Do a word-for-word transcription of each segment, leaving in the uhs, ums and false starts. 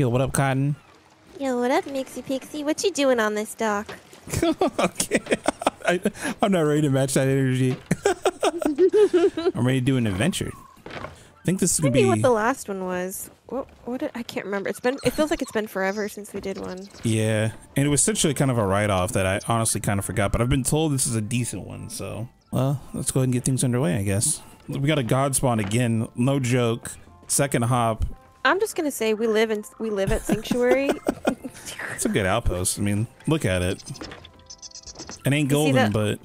Yo, what up, Cotton? Yo, what up, Mixie Pixie? What you doing on this dock? Okay. I, I'm not ready to match that energy. I'm ready to do an adventure. I think this is gonna be what the last one was. What? What? Did, I can't remember. It's been. It feels like it's been forever since we did one. Yeah, and it was essentially kind of a write-off that I honestly kind of forgot. But I've been told this is a decent one, so well, let's go ahead and get things underway, I guess. We got a god spawn again. No joke. Second hop. I'm just gonna say we live in we live at Sanctuary. It's a good outpost. I mean, look at it. It ain't golden, but.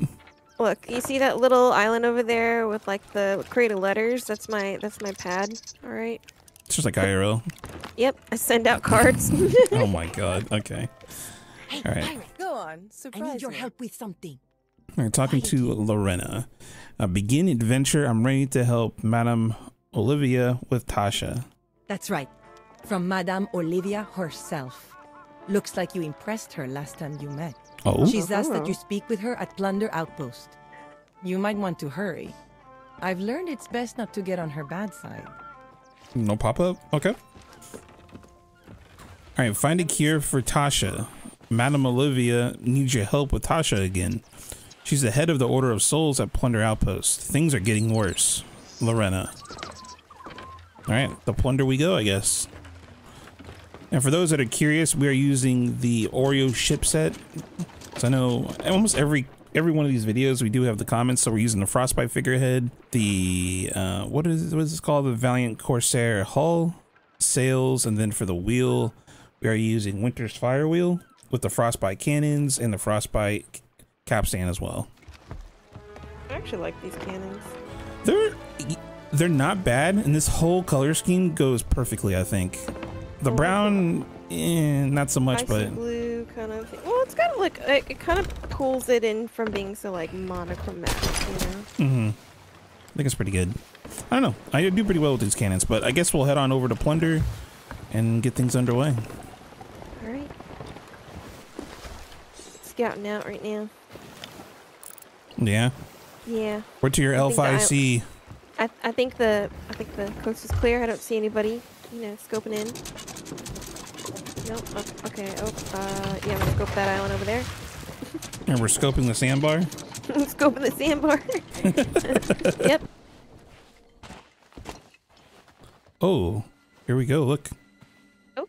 Look, you see that little island over there with like the creative letters? That's my that's my pad. All right. It's just like I R L. Yep, I send out cards. Oh my god. Okay. Hey, all right. Pirate, go on. Surprise I need your me. help with something. All right, talking to Lorena. Uh, begin adventure. I'm ready to help Madame Olivia with Tasha. That's right. From Madame Olivia herself. Looks like you impressed her last time you met. Oh. She's asked that you speak with her at Plunder Outpost. You might want to hurry. I've learned it's best not to get on her bad side. No pop-up? Okay. Alright, find a cure for Tasha. Madame Olivia needs your help with Tasha again. She's the head of the Order of Souls at Plunder Outpost. Things are getting worse. Lorena. Alright, the plunder we go, I guess. And for those that are curious, we are using the Oreo shipset. So I know almost every every one of these videos we do have the comments. So we're using the Frostbite figurehead, the uh, what is what is this called? The Valiant Corsair hull, sails, and then for the wheel, we are using Winter's Firewheel with the Frostbite cannons and the Frostbite capstan as well. I actually like these cannons. They're they're not bad, and this whole color scheme goes perfectly, I think. The brown, eh, not so much, but blue kind of thing. Well, it's kind of like it, it kind of pulls it in from being so like monochromatic, you know. Mm-hmm. I think it's pretty good. I don't know. I do pretty well with these cannons, but I guess we'll head on over to Plunder and get things underway. All right. Scouting out right now. Yeah. Yeah. We're to your L five C. I I think the I think the coast is clear. I don't see anybody. You know, scoping in. Nope. Oh, okay. Oh, uh, yeah, we'll scope that island over there. And we're scoping the sandbar? Scoping the sandbar. Yep. Oh, here we go. Look. Oh.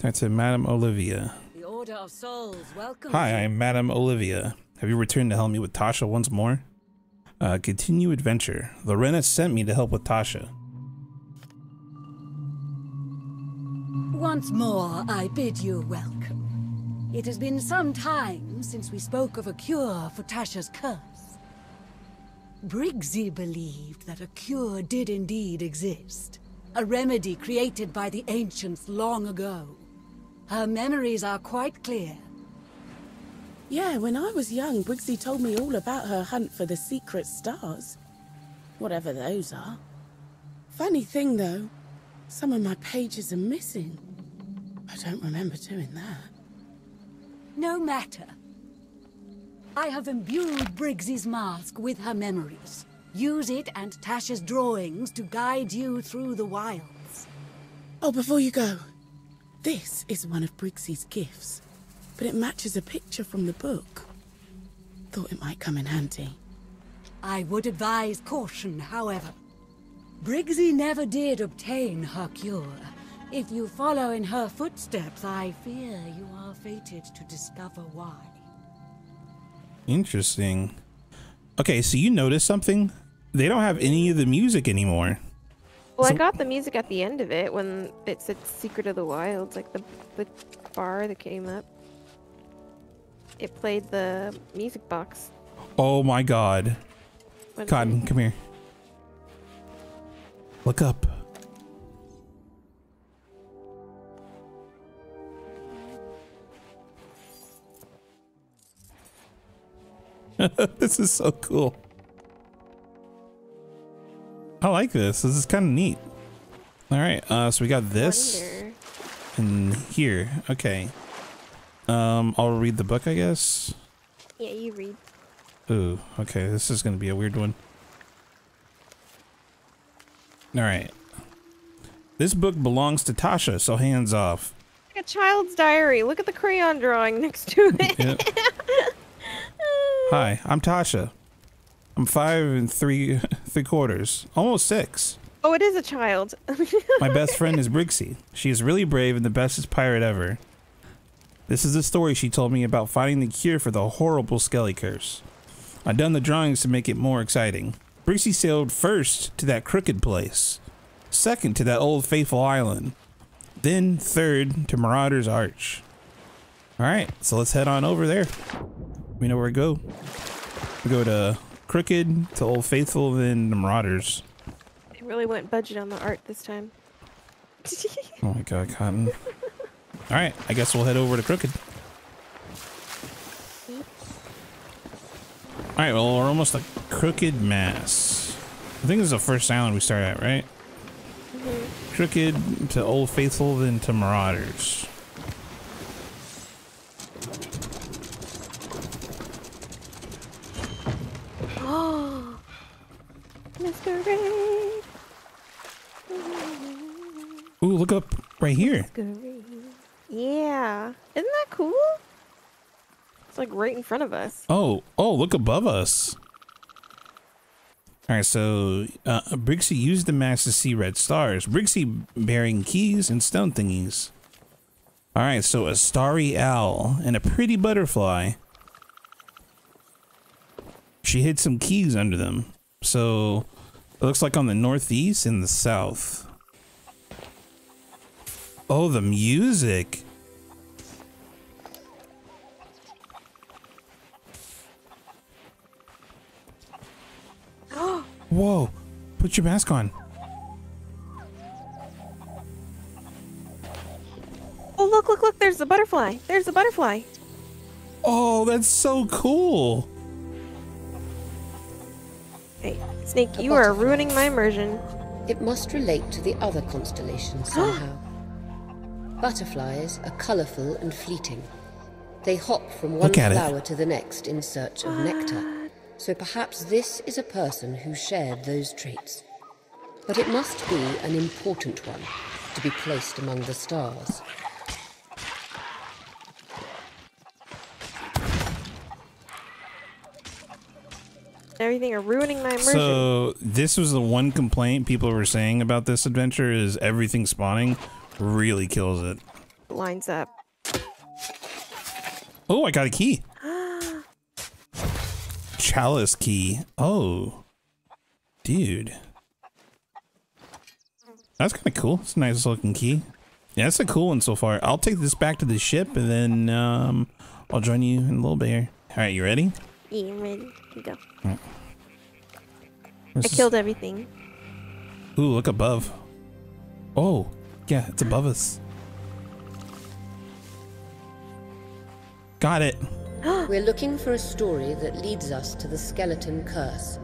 That's a Madame Olivia. The Order of Souls. Welcome. Hi, I am Madame Olivia. Have you returned to help me with Tasha once more? Uh, continue adventure. Lorena sent me to help with Tasha. Once more, I bid you welcome. It has been some time since we spoke of a cure for Tasha's curse. Briggsy believed that a cure did indeed exist. A remedy created by the ancients long ago. Her memories are quite clear. Yeah, when I was young, Briggsy told me all about her hunt for the secret stars. Whatever those are. Funny thing, though, some of my pages are missing. I don't remember doing that. No matter. I have imbued Briggsy's mask with her memories. Use it and Tasha's drawings to guide you through the wilds. Oh, before you go, this is one of Briggsy's gifts. But it matches a picture from the book. Thought it might come in handy. I would advise caution, however. Briggsy never did obtain her cure. If you follow in her footsteps, I fear you are fated to discover why. Interesting. Okay, so you noticed something? They don't have any of the music anymore. Well, so I got the music at the end of it when it said Secret of the Wilds, like the, the bar that came up. It played the music box. Oh my god. What Cotton, come here. Look up. This is so cool. I like this. This is kind of neat. All right. Uh, so we got this and here. Okay. Um, I'll read the book, I guess. Yeah, you read. Ooh, okay, this is gonna be a weird one. Alright. This book belongs to Tasha, so hands off. It's like a child's diary. Look at the crayon drawing next to it. Yep. Hi, I'm Tasha. I'm five and three, three quarters, almost six. Oh, it is a child. My best friend is Briggsy. She is really brave and the bestest pirate ever. This is the story she told me about finding the cure for the horrible Skelly curse. I've done the drawings to make it more exciting. Briggsy sailed first to that crooked place, second to that Old Faithful island, then third to Marauders Arch. All right, so let's head on over there. We know where we go. We go to Crooked, to Old Faithful, then the Marauders. They really went budget on the art this time. Oh my God, Cotton. All right, I guess we'll head over to Crooked. All right, well, we're almost at Crooked Mass. I think this is the first island we start at, right? Mm-hmm. Crooked to Old Faithful, then to Marauders. Oh, Masquerade. Ooh, look up right here. Masquerade. Yeah, isn't that cool? It's like right in front of us. Oh, oh, look above us. All right, so uh, Briggsy used the mask to see red stars. Briggsy bearing keys and stone thingies. All right, so a starry owl and a pretty butterfly. She hid some keys under them. So it looks like on the northeast and the south. Oh, the music. Whoa, put your mask on. Oh, look, look, look, there's the butterfly. There's the butterfly. Oh, that's so cool. Hey, Snake, you are ruining my immersion. It must relate to the other constellations somehow. Butterflies are colorful and fleeting. They hop from one flower to the next in search of nectar. So perhaps this is a person who shared those traits. But it must be an important one to be placed among the stars. Everything are ruining my immersion. So this was the one complaint people were saying about this adventure is everything spawning really kills it. It lines up. Oh, I got a key. Chalice key. Oh, dude, that's kind of cool. It's a nice looking key. Yeah, that's a cool one so far. I'll take this back to the ship and then um, I'll join you in a little bit here. All right, you ready? Yeah, I'm ready. You go. Right. I killed everything. Ooh, look above. Oh, yeah, it's above us. Got it. We're looking for a story that leads us to the skeleton curse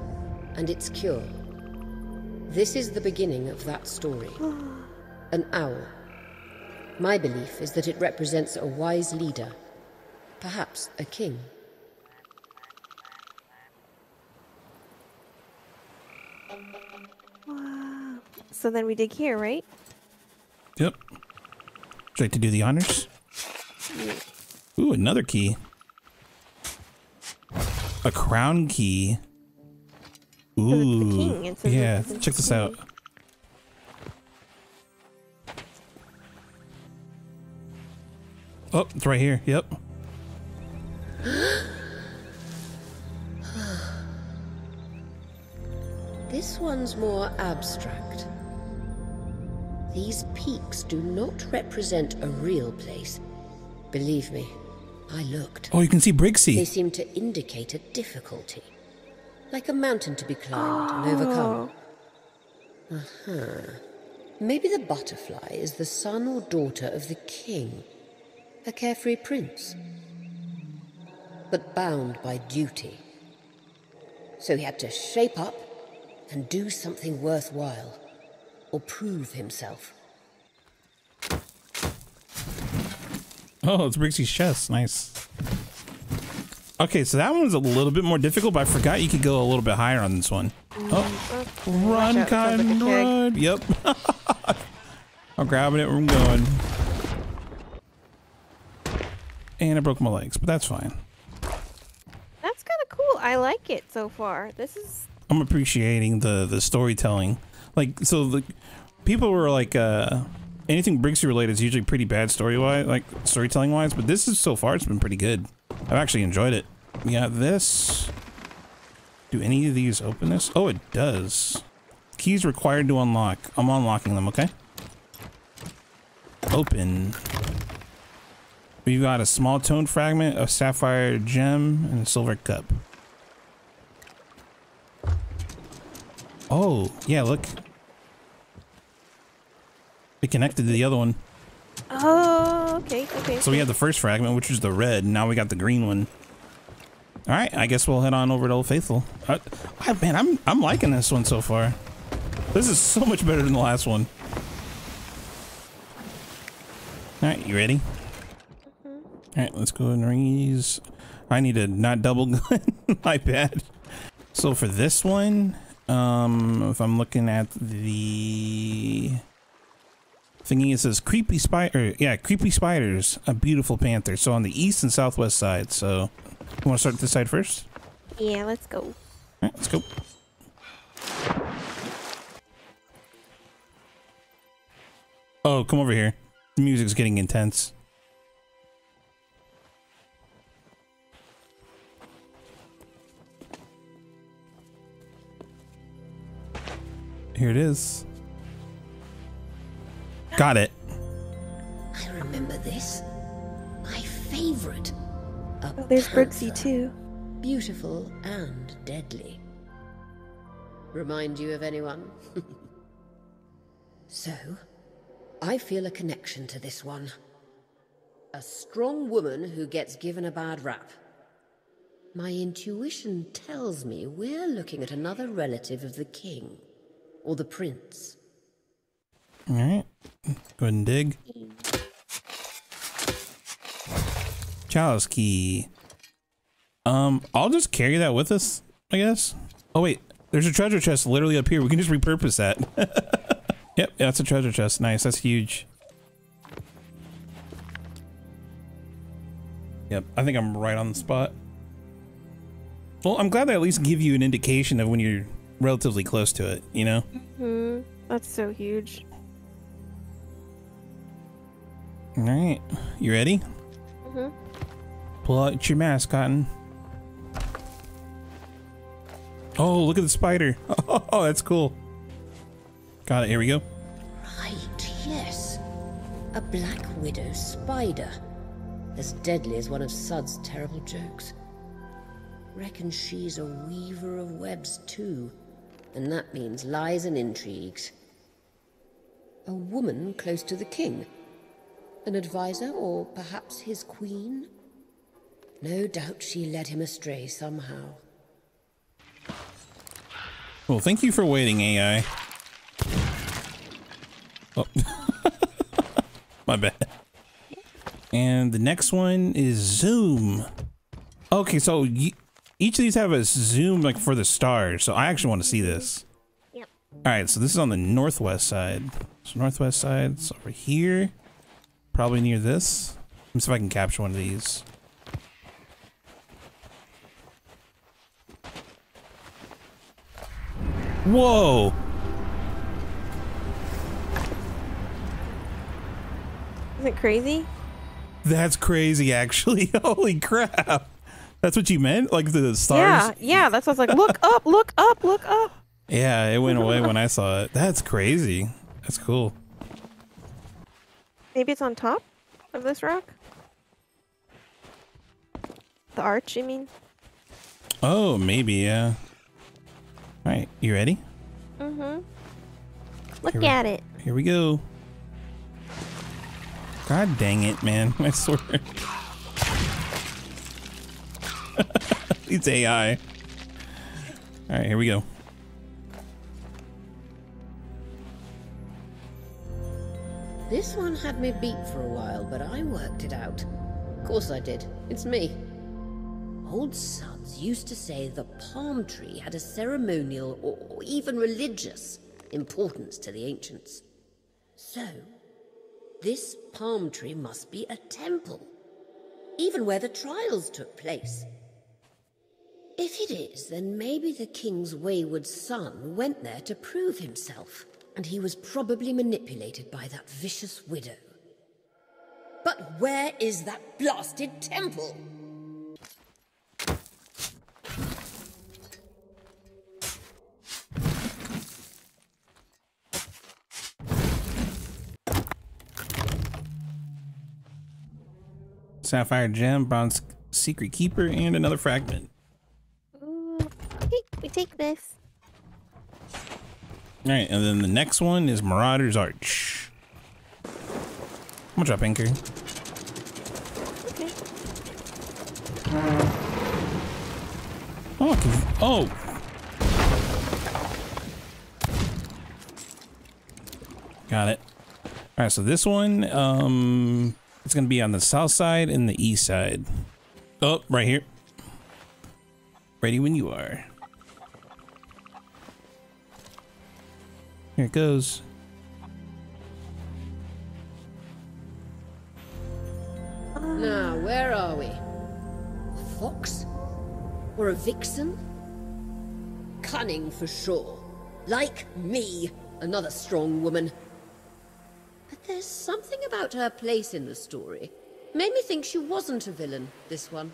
and its cure. This is the beginning of that story. An owl. My belief is that it represents a wise leader, perhaps a king. So then we dig here, right? Yep. Would you like to do the honors? Ooh, another key. A crown key. Ooh, yeah, check this out. Oh, it's right here. Yep. This one's more abstract. These peaks do not represent a real place. Believe me. I looked. Oh, you can see Briggsy. They seem to indicate a difficulty, like a mountain to be climbed oh. and overcome. Uh-huh. Maybe the butterfly is the son or daughter of the king, a carefree prince, but bound by duty. So he had to shape up and do something worthwhile, or prove himself. Oh, it's Briggsy's chest. Nice. Okay, so that one's a little bit more difficult, but I forgot you could go a little bit higher on this one. Oh, mm, okay. Run, Cotton, like run. Yep. I'm grabbing it where I'm going. And I broke my legs, but that's fine. That's kind of cool. I like it so far. This is... I'm appreciating the, the storytelling. Like, so the people were like, uh, anything Briggsy related is usually pretty bad story-wise, like storytelling-wise, but this is, so far, it's been pretty good. I've actually enjoyed it. We got this. Do any of these open this? Oh, it does. Keys required to unlock. I'm unlocking them, okay? Open. We've got a small tone fragment, a sapphire gem, and a silver cup. Oh, yeah, look. It connected to the other one. Oh, okay, okay. So we have the first fragment, which is the red, and now we got the green one. All right, I guess we'll head on over to Old Faithful. Uh, oh, man, I'm, I'm liking this one so far. This is so much better than the last one. All right, you ready? All right, let's go ahead and ring these. I need to not double gun. My bad. So for this one, um, if I'm looking at the thingy, it says creepy spider. Yeah, creepy spiders. A beautiful panther. So on the east and southwest side. So you want to start this side first? Yeah, let's go. All right, let's go. Oh, come over here. The music's getting intense. Here it is. Got it. I remember this. My favorite. A oh, there's Briggsy too. Beautiful and deadly. Remind you of anyone? So, I feel a connection to this one. A strong woman who gets given a bad rap. My intuition tells me we're looking at another relative of the king. Or the prince. All right, go ahead and dig. Chalice key. Um, I'll just carry that with us, I guess. Oh wait, there's a treasure chest literally up here. We can just repurpose that. Yep, that's a treasure chest. Nice, that's huge. Yep, I think I'm right on the spot. Well, I'm glad they at least give you an indication of when you're relatively close to it, you know? Mm-hmm. That's so huge. All right, you ready? Mm-hmm. Pull out your mask, Cotton. Oh, look at the spider. Oh, that's cool. Got it, here we go. Right, yes. A black widow spider. As deadly as one of Sud's terrible jokes. Reckon she's a weaver of webs too. And that means lies and intrigues. A woman close to the king. An advisor, or perhaps his queen? No doubt she led him astray somehow. Well, thank you for waiting, A I. Oh. My bad. And the next one is Zoom. Okay, so you... Each of these have a zoom like for the stars, so I actually want to see this. Yep. All right, so this is on the northwest side. So northwest side's over here, probably near this. Let me see if I can capture one of these. Whoa! Is it crazy? That's crazy, actually. Holy crap! That's what you meant? Like the stars? Yeah, yeah, that's what I was like, look up, look up, look up. Yeah, it went away when I saw it. That's crazy. That's cool. Maybe it's on top of this rock? The arch, you mean? Oh, maybe, yeah. All right, you ready? Mm-hmm. Look here at we, it. Here we go. God dang it, man. I swear. It's A I. All right, here we go. This one had me beat for a while, but I worked it out. Of course I did. It's me. Old Suds used to say the palm tree had a ceremonial or even religious importance to the ancients. So, This palm tree must be a temple, even where the trials took place. If it is, then maybe the king's wayward son went there to prove himself, and he was probably manipulated by that vicious widow. But where is that blasted temple? Sapphire gem, bronze secret keeper, and another fragment. Ooh, okay, we take this. All right, and then the next one is Marauders Arch. I'm gonna drop anchor. Okay. Oh, can, oh. Got it. All right, so this one, um. It's going to be on the south side and the east side. Oh, right here. Ready when you are. Here it goes. Now, where are we? A fox? Or a vixen? Cunning for sure. Like me, another strong woman. But there's something about her place in the story. Made me think she wasn't a villain, this one.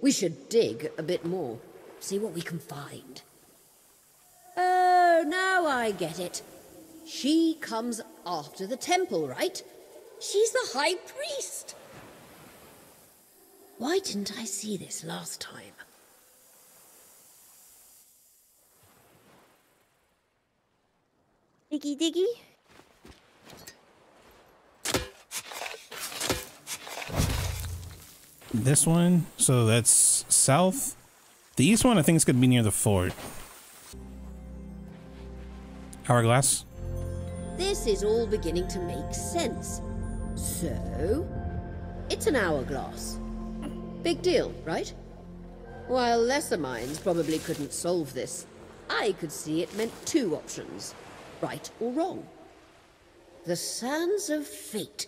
We should dig a bit more. See what we can find. Oh, now I get it. She comes after the temple, right? She's the high priest. Why didn't I see this last time? Diggy, diggy. This one, so that's south. The east one, I think it's gonna be near the fort. Hourglass. This is all beginning to make sense. So, it's an hourglass. Big deal, right? While lesser minds probably couldn't solve this, I could see it meant two options, right or wrong. The sands of fate,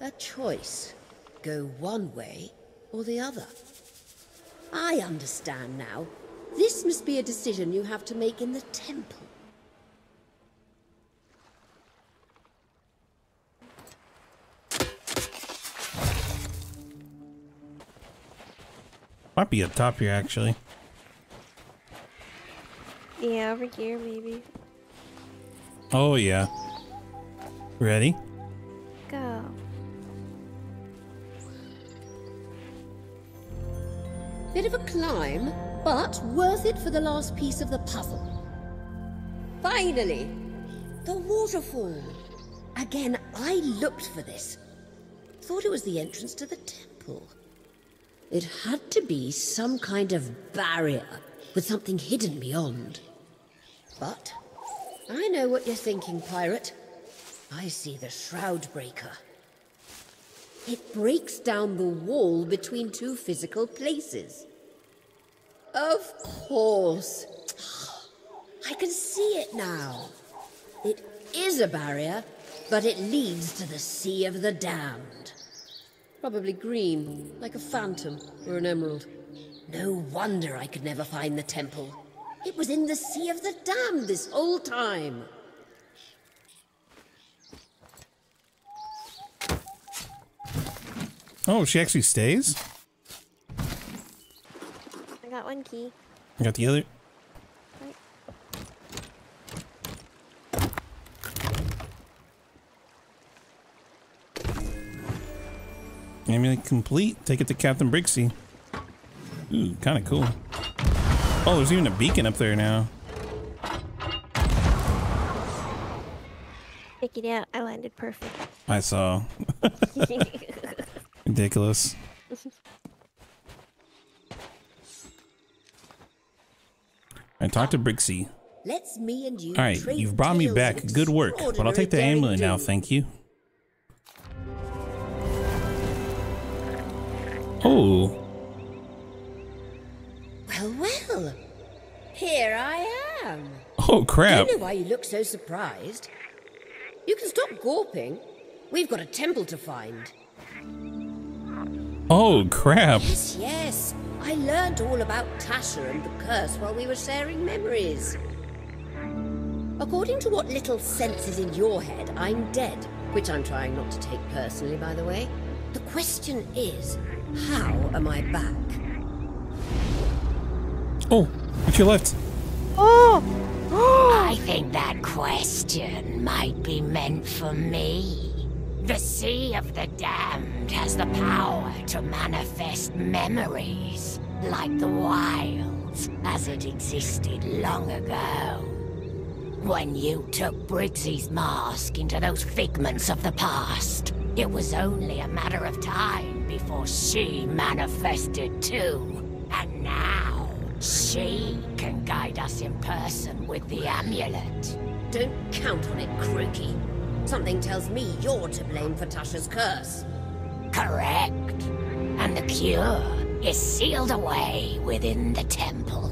a choice. Go one way or the other. I understand now. This must be a decision you have to make in the temple. Might be up top here, actually. Yeah, over here, maybe. Oh, yeah. Ready? Go. Bit of a climb, but worth it for the last piece of the puzzle. Finally, the waterfall. Again, I looked for this. Thought it was the entrance to the temple. It had to be some kind of barrier with something hidden beyond. But I know what you're thinking, pirate. I see the Shroudbreaker. It breaks down the wall between two physical places. Of course. I can see it now. It is a barrier, but it leads to the Sea of the Damned. Probably green, like a phantom or an emerald. No wonder I could never find the temple. It was in the Sea of the Damned this whole time. Oh, she actually stays? I got one key. I got the other. Right. Amulet complete. Take it to Captain Briggsy. Ooh, kind of cool. Oh, there's even a beacon up there now. Check it out. I landed perfect. I saw. Ridiculous. I talked to Briggsy. Let's me and you. All right, you've brought me back. Good work. But I'll take the amulet now, thank you. Oh. Well, well. Here I am. Oh crap! I don't know why you look so surprised. You can stop gawping. We've got a temple to find. Oh, crap. Yes, yes. I learned all about Tasha and the curse while we were sharing memories. According to what little sense is in your head, I'm dead, which I'm trying not to take personally, by the way. The question is, how am I back? Oh, but you left. Oh! I think that question might be meant for me. The Sea of the Damned has the power to manifest memories, like the wilds, as it existed long ago. When you took Briggsy's mask into those figments of the past, it was only a matter of time before she manifested too. And now, she can guide us in person with the amulet. Don't count on it, Crookie. Something tells me you're to blame for Tasha's curse. Correct. And the cure is sealed away within the temple.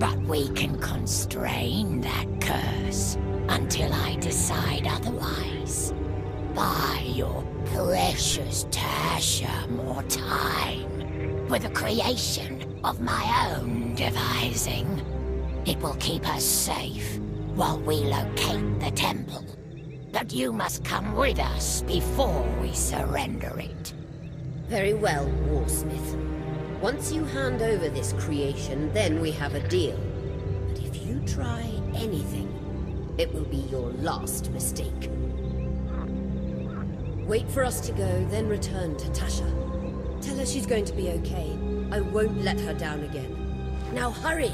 But we can constrain that curse until I decide otherwise. Buy your precious Tasha more time with the creation of my own devising. It will keep us safe while we locate the temple. But you must come with us before we surrender it. Very well, Warsmith. Once you hand over this creation, then we have a deal. But if you try anything, it will be your last mistake. Wait for us to go, then return to Tasha. Tell her she's going to be okay. I won't let her down again. Now hurry!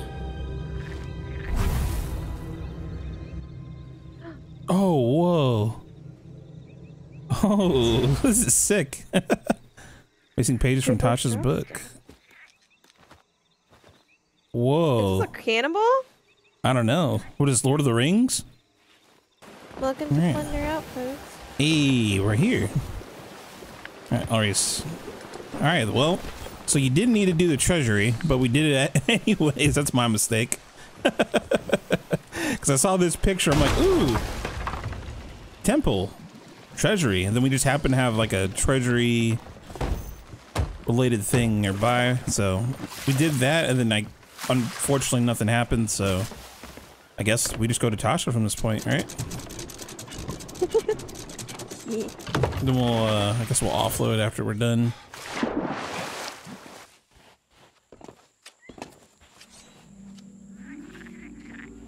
Oh, whoa. Oh, this is sick. Missing pages from Tasha's book. Whoa. Is this a cannibal? I don't know. What is Lord of the Rings? Welcome to Plunder Outpost. Hey, we're here. Alright, Arius. Alright, well, so you didn't need to do the treasury, but we did it anyways. That's my mistake. Because I saw this picture, I'm like, ooh. Temple. Treasury. And then we just happen to have like a treasury related thing nearby. So we did that, and then I, unfortunately nothing happened, so I guess we just go to Tasha from this point, right? Yeah. Then we'll, uh, I guess we'll offload after we're done.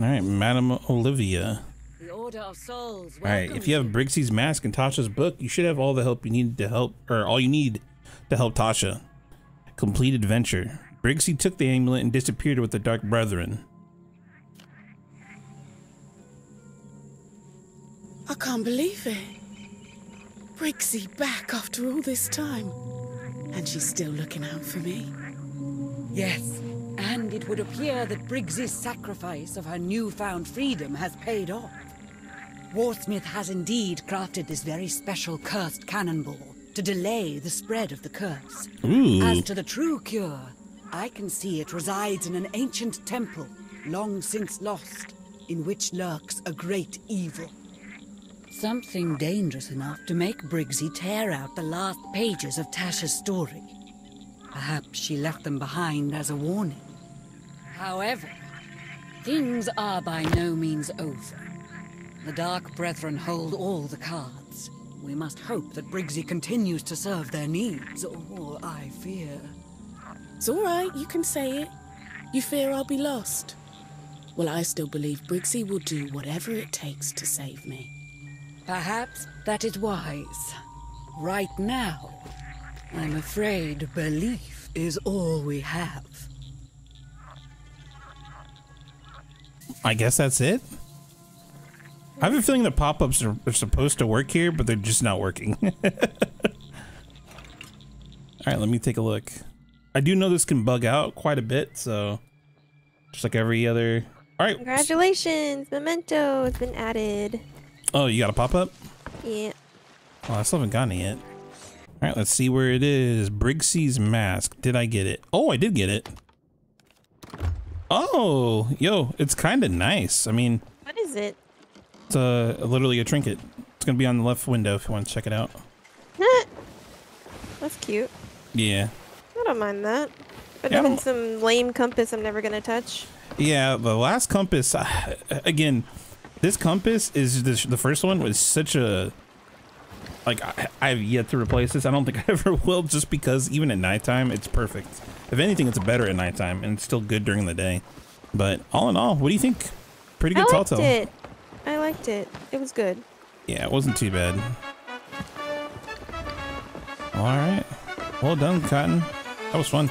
Alright, Madame Olivia. The Order of Souls. Alright, if you have Briggsy's mask and Tasha's book, you should have all the help you need to help, or all you need to help Tasha. Complete adventure. Briggsy took the amulet and disappeared with the Dark Brethren. I can't believe it. Briggsy back after all this time. And she's still looking out for me. Yes, and it would appear that Briggsy's sacrifice of her newfound freedom has paid off. Warsmith has indeed crafted this very special cursed cannonball to delay the spread of the curse. Ooh. As to the true cure, I can see it resides in an ancient temple, long since lost, in which lurks a great evil. Something dangerous enough to make Briggsy tear out the last pages of Tasha's story. Perhaps she left them behind as a warning. However, things are by no means over. The Dark Brethren hold all the cards. We must hope that Briggsy continues to serve their needs, or I fear. It's all right, you can say it. You fear I'll be lost. Well, I still believe Briggsy will do whatever it takes to save me. Perhaps that is wise. Right now, I'm afraid belief is all we have. I guess that's it. I have a feeling the pop-ups are, are supposed to work here, but they're just not working. Alright, let me take a look. I do know this can bug out quite a bit, so just like every other... Alright. Congratulations! Memento has been added. Oh, you got a pop-up? Yeah. Oh, I still haven't gotten it yet. Alright, let's see where it is. Briggsy's mask. Did I get it? Oh, I did get it. Oh! Yo, it's kind of nice. I mean... What is it? It's uh, literally a trinket. It's going to be on the left window if you want to check it out. That's cute. Yeah. I don't mind that. But yeah, having some lame compass I'm never going to touch. Yeah, the last compass, I, again, this compass is this, the first one was such a, like, I, I've yet to replace this. I don't think I ever will, just because even at nighttime, it's perfect. If anything, it's better at nighttime, and it's still good during the day. But all in all, what do you think? Pretty good telltale. I liked it. I liked it. It was good. Yeah, it wasn't too bad. All right. Well done, Cotton. That was fun.